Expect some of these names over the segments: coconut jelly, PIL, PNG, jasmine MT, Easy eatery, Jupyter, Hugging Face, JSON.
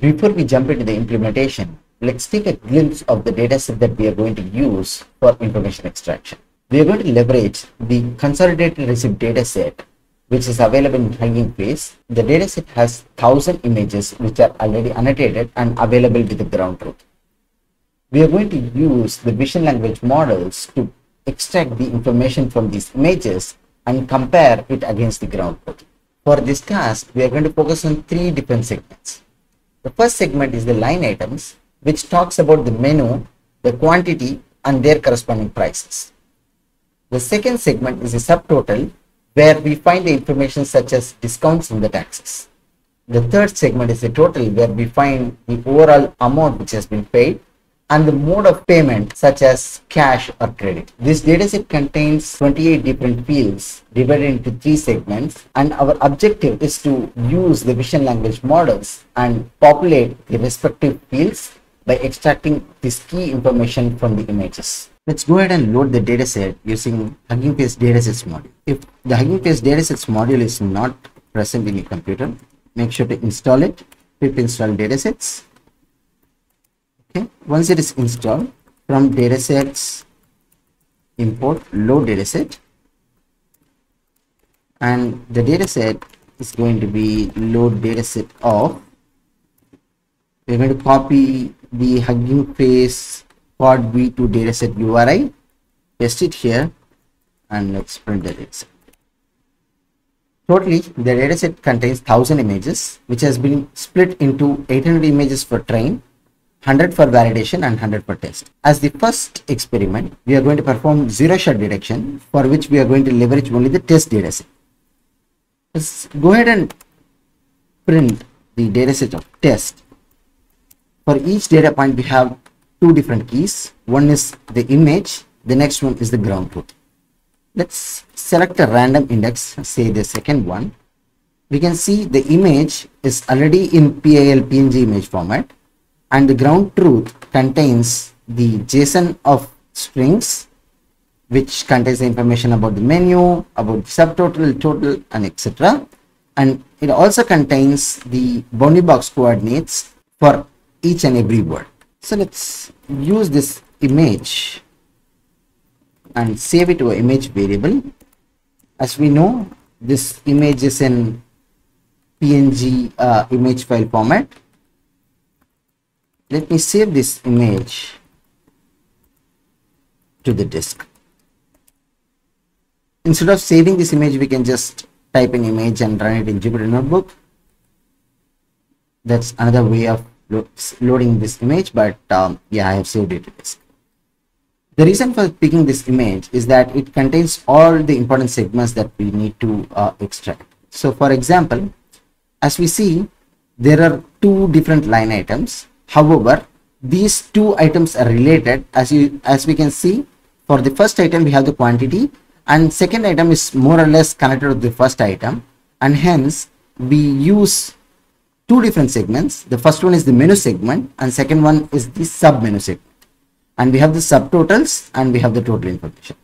before we jump into the implementation, let's take a glimpse of the data set that we are going to use for information extraction. We are going to leverage the consolidated receipt data set, which is available in Hugging Face. The dataset has 1000 images which are already annotated and available with the ground truth. We are going to use the vision language models to extract the information from these images and compare it against the ground truth. For this task, we are going to focus on 3 different segments. The first segment is the line items, which talks about the menu, the quantity, and their corresponding prices. The second segment is a subtotal, where we find the information such as discounts in the taxes. The third segment is the total, where we find the overall amount which has been paid and the mode of payment such as cash or credit. This dataset contains 28 different fields divided into 3 segments, and our objective is to use the vision language models and populate the respective fields by extracting this key information from the images. Let's go ahead and load the dataset using Hugging Face datasets module. If the Hugging Face datasets module is not present in your computer, make sure to install it. Pip install datasets. Okay. Once it is installed, from datasets, import load dataset, and the dataset is going to be load dataset of. We're going to copy the Hugging Face Pod V2 dataset URI, paste it here, and let's print the dataset. Totally, the dataset contains 1000 images, which has been split into 800 images for train, 100 for validation, and 100 for test. As the first experiment, we are going to perform zero-shot detection, for which we are going to leverage only the test dataset. Let's go ahead and print the dataset of test. For each data point, we have 2 different keys. One is the image, the next one is the ground truth. Let's select a random index, say the second one. We can see the image is already in PIL PNG image format, and the ground truth contains the JSON of strings, which contains the information about the menu, about the subtotal, total, and etc. And it also contains the bounding box coordinates for each and every word. So let's use this image and save it to an image variable. As we know, this image is in PNG image file format. Let me save this image to the disk. Instead of saving this image, we can just type an image and run it in Jupyter Notebook. That's another way of loading this image, but yeah, I have saved it to disk. The reason for picking this image is that it contains all the important segments that we need to extract. So for example, as we see, there are 2 different line items. However, these 2 items are related. As we can see, for the first item we have the quantity, and second item is more or less connected to the first item, and hence we use 2 different segments. The first one is the menu segment, and second one is the sub menu segment, and we have the subtotals and we have the total information.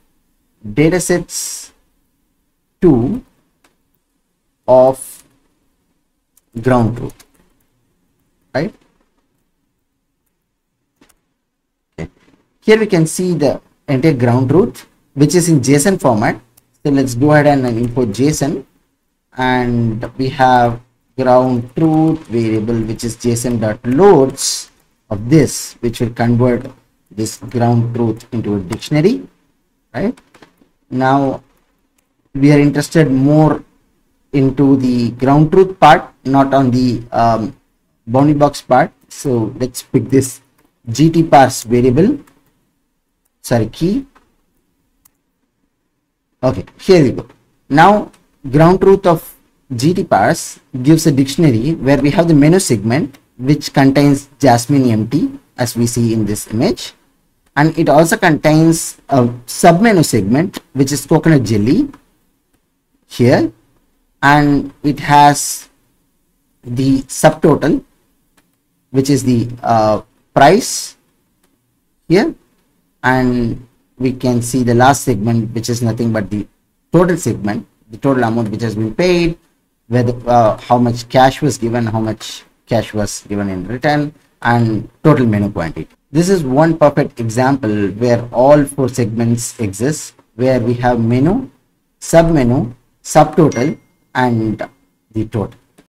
Datasets 2 of ground truth, right? Okay. Here we can see the entire ground truth, which is in JSON format. So let's go ahead and import JSON, and we have ground truth variable, which is json.loads of this, which will convert this ground truth into a dictionary. Right now we are interested more into the ground truth part, not on the bounding box part. So let's pick this gtparse variable, sorry, key. Okay, here we go. Now ground truth of gtparse gives a dictionary where we have the menu segment, which contains jasmine MT, as we see in this image, and it also contains a sub menu segment, which is coconut jelly here, and it has the subtotal, which is the price here, and we can see the last segment, which is nothing but the total segment, the total amount which has been paid, whether how much cash was given, how much cache was given in return, and total menu quantity. This is one perfect example where all four segments exist, where we have menu, submenu, subtotal, and the total.